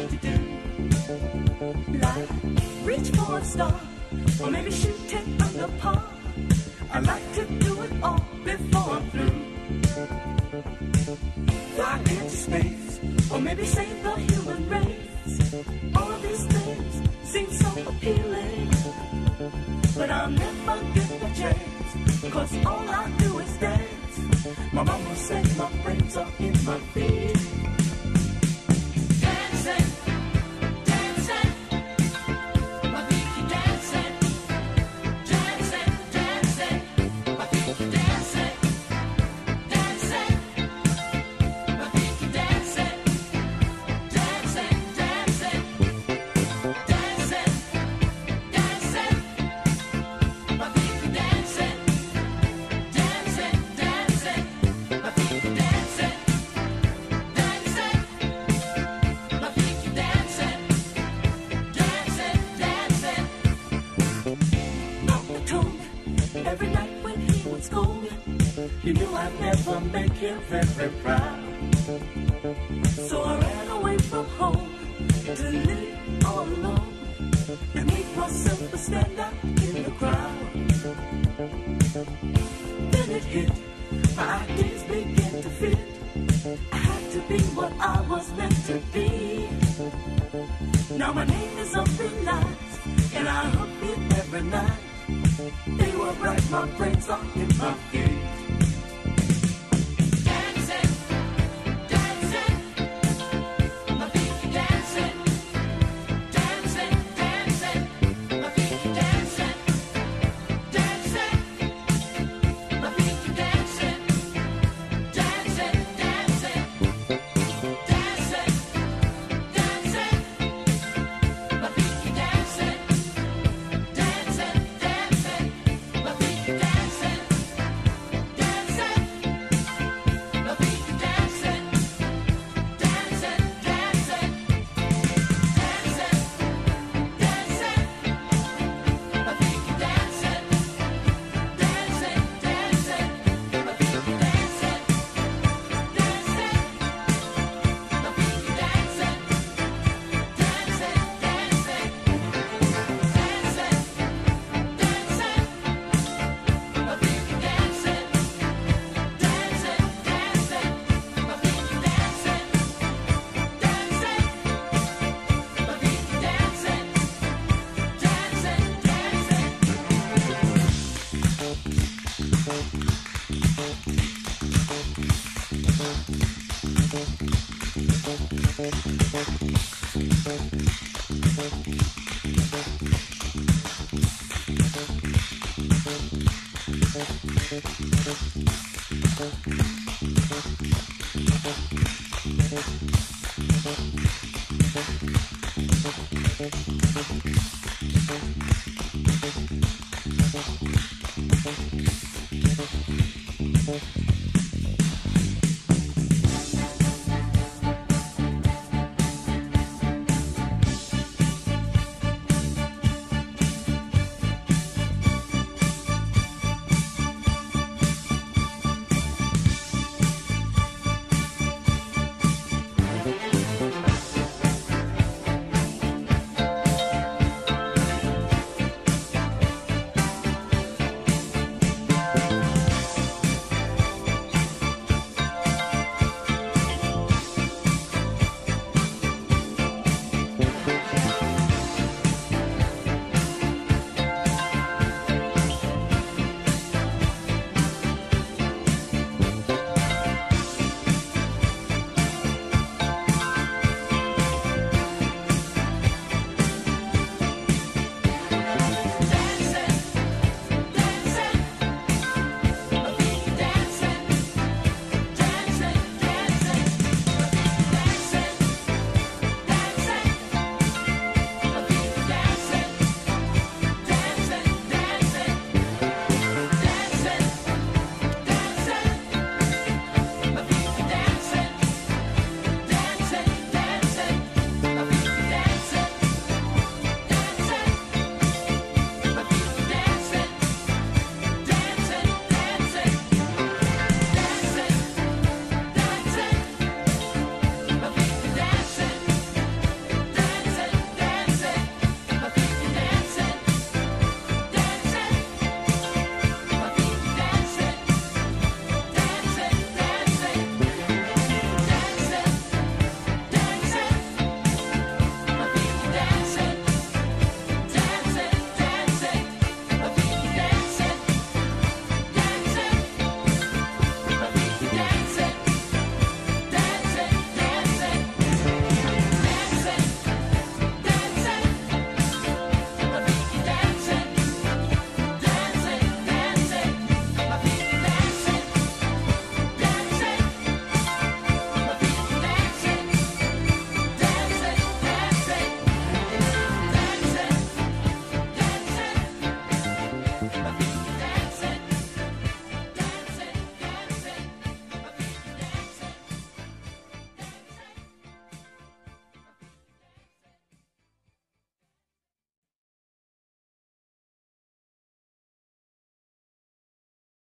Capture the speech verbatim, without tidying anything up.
Like, reach for a star, or maybe shoot it under par. I'd like to do it all before I'm through. Fly into space, or maybe save the human race. All of these things seem so appealing, but I'll never get the chance, cause all I do is dance. My mama said my brains are in my feet. Every night when he would scold, he knew I'd never make him very proud. So I ran away from home to live all alone and make myself a stand-up in the crowd. Then it hit, my ideas began to fit. I had to be what I was meant to be. Now my name is up in lights, and I hope it every night. They were right, my brains are in my feet. Thank you.